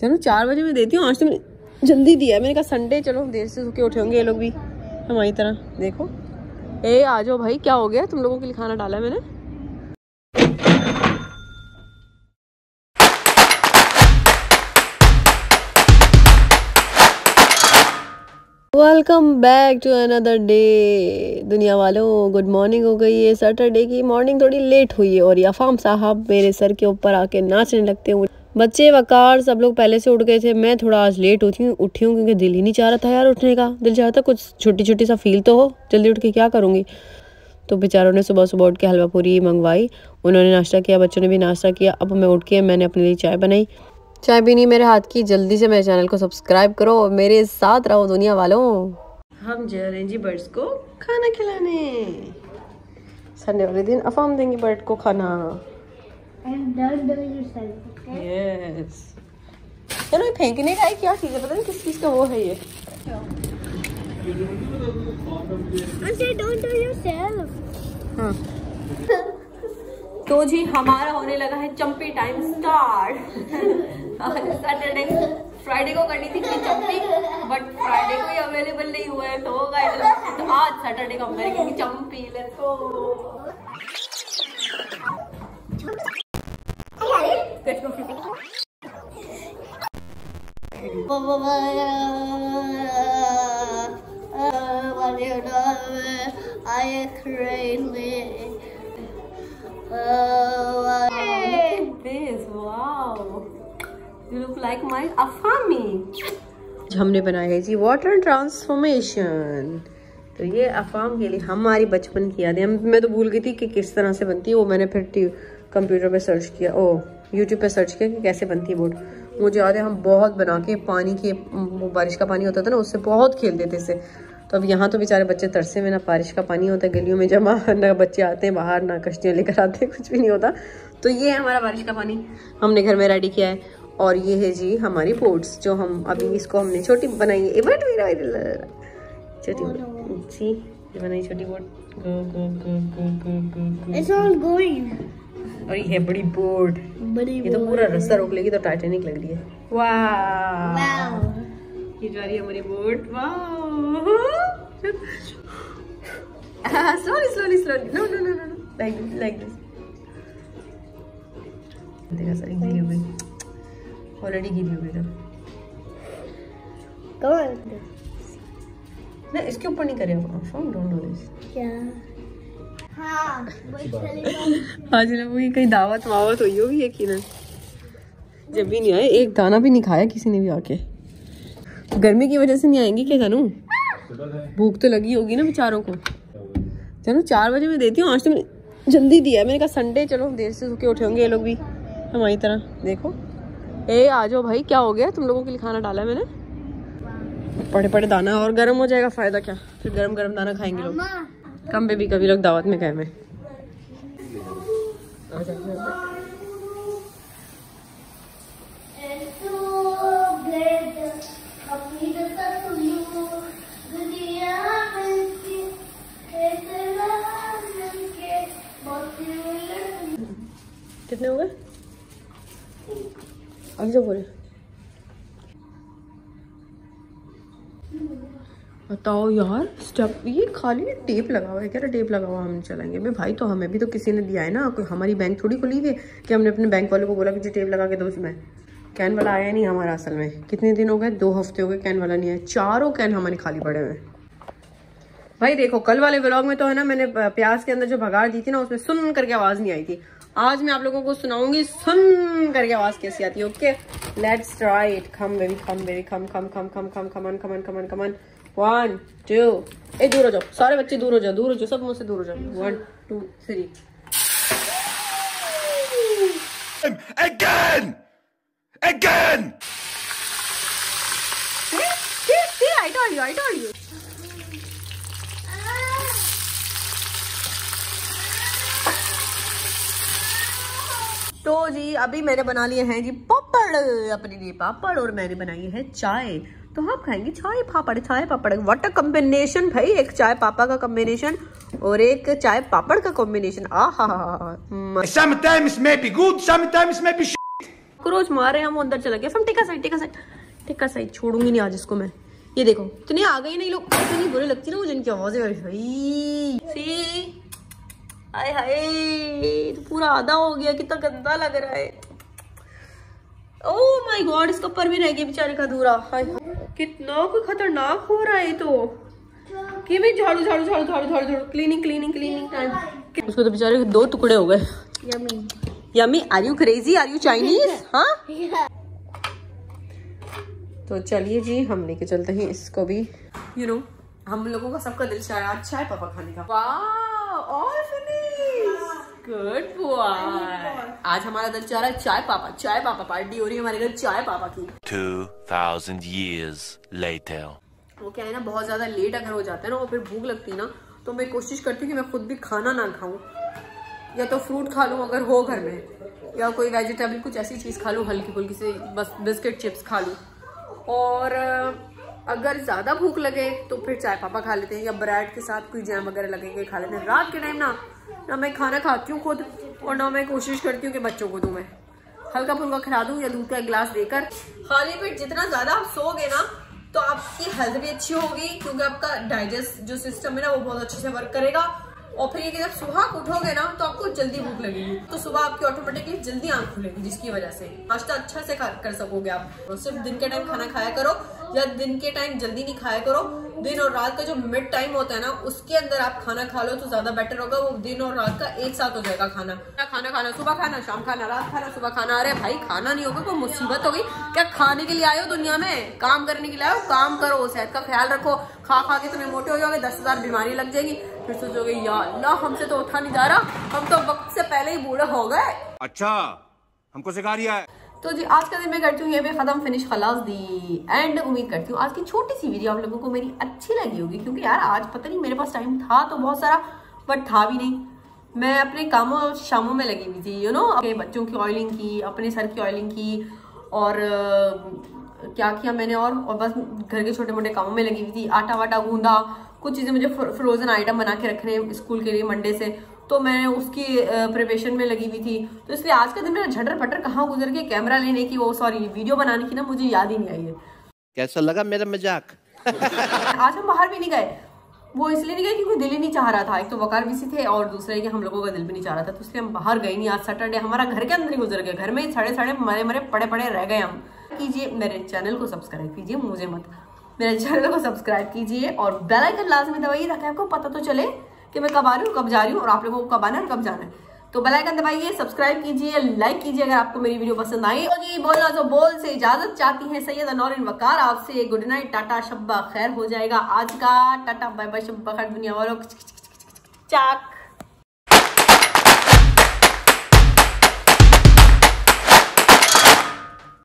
चलो 4 बजे मैं देती हूँ, आज तो मैंने जल्दी दिया है, मैंने कहा संडे चलो देर से सोके उठे होंगे ये लोग भी हमारी तरह। देखो ए आ जाओ भाई, क्या हो गया तुम लोगों के लिए खाना डाला है मैंने। Welcome back to another day दुनिया वालों, गुड मॉर्निंग हो गई है। सैटरडे की मॉर्निंग थोड़ी लेट हुई है और अफाम साहब मेरे सर के ऊपर आके नाचने लगते हैं। बच्चे वकार सब लोग पहले से उठ गए थे, मैं थोड़ा आज लेट उठी हूँ क्योंकि दिल ही नहीं चाह रहा था यार उठने का। दिल चाह रहा था कुछ छोटी छोटी सा फील तो हो, जल्दी उठ के क्या करूँगी। तो बेचारों ने सुबह सुबह उठ के हलवा पूरी मंगवाई, उन्होंने नाश्ता किया, बच्चों ने भी नाश्ता किया। अब मैं उठ के मैंने अपने लिए चाय बनाई, चाय भी नहीं मेरे हाथ की। जल्दी से मेरे चैनल को सब्सक्राइब करो और मेरे साथ रहो दुनिया वालों। हम जा रहे हैं जी बर्ड्स को खाना खिलाने, संडे वाले दिन अफाम देंगे बर्ड को खाना। Yes. यार ये फेंकने का है क्या चीज़ है, पता नहीं किस चीज़ का वो है ये। Don't do yourself. हाँ। तो जी हमारा होने लगा है चम्पी टाइम स्टार्ट। सैटरडे फ्राइडे को करनी थी चम्पी, बट फ्राइडे को ही अवेलेबल नहीं हुआ है, तो गाइस आज सैटरडे को करेंगे चम्पी। Let's go. हमने बनाया है जी वाटर ट्रांसफॉर्मेशन। तो ये अफाम के लिए हमारी बचपन की यादें। मैं तो भूल गई थी कि किस तरह से बनती है वो, मैंने फिर कंप्यूटर पे सर्च किया, यूट्यूब पे सर्च किया कि कैसे बनती है बोट। मुझे याद है हम बहुत बना के पानी के, वो बारिश का पानी होता था ना, उससे बहुत खेलते थे इससे। तो अब यहाँ तो बेचारे बच्चे तरसे में, ना बारिश का पानी होता है गलियों में जमा, ना बच्चे आते हैं बाहर, ना कश्तियाँ लेकर आते हैं, कुछ भी नहीं होता। तो ये है हमारा बारिश का पानी, हमने घर में रेडी किया है। और ये है जी हमारी बोट्स जो हम अभी इसको हमने छोटी बनाई है, छोटी ये बनाई छोटी बोट। और ये बड़ी बोट, ये तो पूरा रस्सा रोक लेगी तो टाइटैनिक लग रही है। वाह ये जा रही है हमारी बोट। वाह slowly slowly slowly, no no no no, like this. देखा सारी गिरी हो गई, ऑलरेडी गिरी हो गई। तो ना इसके ऊपर नहीं करे, डोंट डू दिस। क्या हाँ, आज ना वो कहीं दावत वावत हुई होगी यकीनन, जब भी नहीं आए, एक दाना भी नहीं खाया किसी ने भी आके। गर्मी की वजह से नहीं आएंगी क्या जानू, भूख तो लगी होगी ना बेचारों को। जानू 4 बजे मैं देती हूँ, आज तो मैंने जल्दी दिया है, मैंने कहा संडे चलो देर से सोके उठे होंगे ये लोग भी हमारी तरह। देखो ए आ जाओ भाई, क्या हो गया तुम लोगों के लिए खाना डाला है मैंने। पड़े पड़े दाना और गर्म हो जाएगा, फायदा क्या, फिर गर्म गर्म दाना खाएंगे लोग। कम बेबी कभी लोग दावत में गए में। कितने हो गए अभी जो बोले बताओ यार। स्टफ ये खाली टेप लगा हुआ है, कह रहा टेप लगा हुआ हम चलाएंगे। मैं भाई तो हमें भी तो किसी ने दिया है ना, कोई हमारी बैंक थोड़ी खुली हुई है कि हमने अपने बैंक वालों को बोला कि जो टेप लगा के दो। उसमें कैन वाला आया नहीं हमारा, असल में कितने दिन हो गए, 2 हफ्ते हो गए कैन वाला नहीं आया। 4 कैन हमारे खाली पड़े हुए हैं भाई। देखो कल वाले व्लॉग में तो है ना, मैंने प्याज के अंदर जो भगाड़ दी थी ना, उसमें सुन करके आवाज़ नहीं आई थी। आज मैं आप लोगों को सुनाऊंगी सुन करके आवाज़ कैसी आती है। Okay let's try it. Come baby come baby come come come come come come on come on come on come on. 1 2 ए दूर हो जाओ सारे बच्चे, दूर हो जाओ दूर हो जाओ, सब मुझसे दूर हो जाओ। 1 2 3 again again see I told you तो जी अभी मैंने बना लिए हैं जी पापड़ अपने लिए, पापड़, और मैंने बनाई है चाय। तो हम खाएंगे चाय पापड़, चाय पापड़। व्हाट अ कॉम्बिनेशन भाई, एक चाय पापा का कॉम्बिनेशन और एक चाय पापड़ का कॉम्बिनेशन। आहा sometimes may be good sometimes may be shit. Cockroach मारे हम, वो अंदर चला गया। फिर टिक्का साइड छोड़ूंगी नहीं आज इसको मैं। ये देखो इतनी आ गई नहीं, लोग इतनी बुरी लगती ना मुझे इनकी आवाज़ें। हाय हाय तो पूरा आधा हो गया, कितना गंदा लग रहा है। ओह माय गॉड, इसका पर भी रह गया बेचारे का अधूरा। हाय कितना कोई खतरनाक हो रहा है। तो कि भाई झाड़ू झाड़ू झाड़ू झाड़ू झाड़ू झाड़ू क्लीनिंग क्लीनिंग क्लीनिंग। उसको तो बेचारे दो टुकड़े हो गए। Yummy yummy, are you crazy, are you Chinese. हाँ तो चलिए जी, हम लेके चलते हैं इसको भी। यू नो हम लोगों का सबका दिल चाह रहा है अच्छा है पापा खाने का। वाह ऑल फिनिश, गुड बॉय। आज हमारा दिल चाह रहा है चाय पापा, चाय पापा पार्टी हो रही है हमारे घर चाय पापा की। 2000 years later। वो क्या है ना, बहुत ज्यादा लेट अगर हो जाता है ना और फिर भूख लगती है ना, तो मैं कोशिश करती हूँ कि मैं खुद भी खाना ना खाऊं, या तो फ्रूट खा लूँ अगर हो घर में, या कोई वेजिटेबल कुछ ऐसी चीज़ खा लूँ हल्की फुल्की से, बस बिस्किट चिप्स खा लूँ। और अगर ज़्यादा भूख लगे तो फिर चाय पापा खा लेते हैं, या ब्रेड के साथ कोई जैम वगैरह लगेंगे खा लेते हैं। रात के टाइम ना मैं खाना खाती हूँ खुद, और ना मैं कोशिश करती हूँ कि बच्चों को दूँ, मैं हल्का फुल्का खिला दूँ या दूध का एक गिलास देकर। खाली पेट जितना ज़्यादा आप सोओगे ना तो आपकी हेल्थ भी अच्छी होगी, क्योंकि आपका डाइजेस्ट जो सिस्टम है ना वो बहुत अच्छे से वर्क करेगा। और फिर ये कि जब सुबह उठोगे ना तो आपको जल्दी भूख लगेगी, तो सुबह आपकी ऑटोमेटिकली जल्दी आंख खुलेगी, जिसकी वजह से नाश्ता अच्छा से कर सकोगे आप। तो सिर्फ दिन के टाइम खाना खाया करो, या दिन के टाइम जल्दी नहीं खाया करो। दिन और रात का जो मिड टाइम होता है ना, उसके अंदर आप खाना खा लो तो ज्यादा बेटर होगा। वो दिन और रात का एक साथ हो जाएगा खाना। खाना खाना सुबह, खाना शाम, खाना रात, खाना सुबह, खाना। अरे भाई खाना नहीं होगा कोई मुसीबत होगी क्या? खाने के लिए आए हो दुनिया में, काम करने के लिए आए हो। काम करो, सेहत का ख्याल रखो। खा खा के तुम्हें मोटे हो जाओगे, 10,000 बीमारी लग जाएगी। फिर सोचोगे यार अल्लाह हमसे तो उठा नहीं जा रहा, हम तो वक्त से पहले ही बूढ़े हो गए। अच्छा हमको सिखा रही है। तो जी आज का दिन मैं करती हूँ ये भी खत्म, फिनिश खलास दी एंड। उम्मीद करती हूँ आज की छोटी सी वीडियो आप लोगों को मेरी अच्छी लगी होगी, क्योंकि यार आज पता नहीं मेरे पास टाइम था तो बहुत सारा, बट था भी नहीं। मैं अपने कामों शामों में लगी हुई थी, यू नो, अपने बच्चों की ऑयलिंग की, अपने सर की ऑयलिंग की, और क्या किया मैंने और बस घर के छोटे मोटे कामों में लगी हुई थी। आटा वाटा गूंदा, कुछ चीज़ें मुझे फ्रोजन आइटम बना के रखने हैं स्कूल के लिए मंडे से, तो मैंने उसकी प्रिपरेशन में लगी हुई थी। तो इसलिए आज का दिन मेरा झटर पटर कहाँ गुजर के कैमरा लेने की, वो सॉरी वीडियो बनाने की ना मुझे याद ही नहीं आई है। कैसा लगा मेरा मजाक? आज हम बाहर भी नहीं गए, वो इसलिए नहीं गए क्योंकि दिल ही नहीं चाह रहा था। एक तो वकार बिजी थे और दूसरा कि हम लोगों का दिल भी नहीं चाह रहा था, तो इसलिए हम बाहर गए नहीं। आज सैटरडे हमारा घर के अंदर ही गुजर गया, घर में सड़े मरे पड़े पड़े रह गए हम। कीजिए मेरे चैनल को सब्सक्राइब कीजिए, मुझे मत, मेरे चैनल को सब्सक्राइब कीजिए और बेल आइकन लाजमी दबाइए, ताकि आपको पता तो चले कि मैं कब आ रही हूँ कब जा रही हूँ, और आप लोगों को कब आना है कब जाना है। तो बेल आइकन दबाइए, सब्सक्राइब कीजिए, लाइक कीजिए अगर आपको मेरी वीडियो पसंद आई। और ये बोलना जो बोल से इजाजत चाहती है सैयद अनौर एंड वकार, आपसे गुड नाइट, टाटा, शब्बा खैर हो जाएगा आज का। टाटा बाय बाय, शब्बा खैर दुनिया वालों, चाक।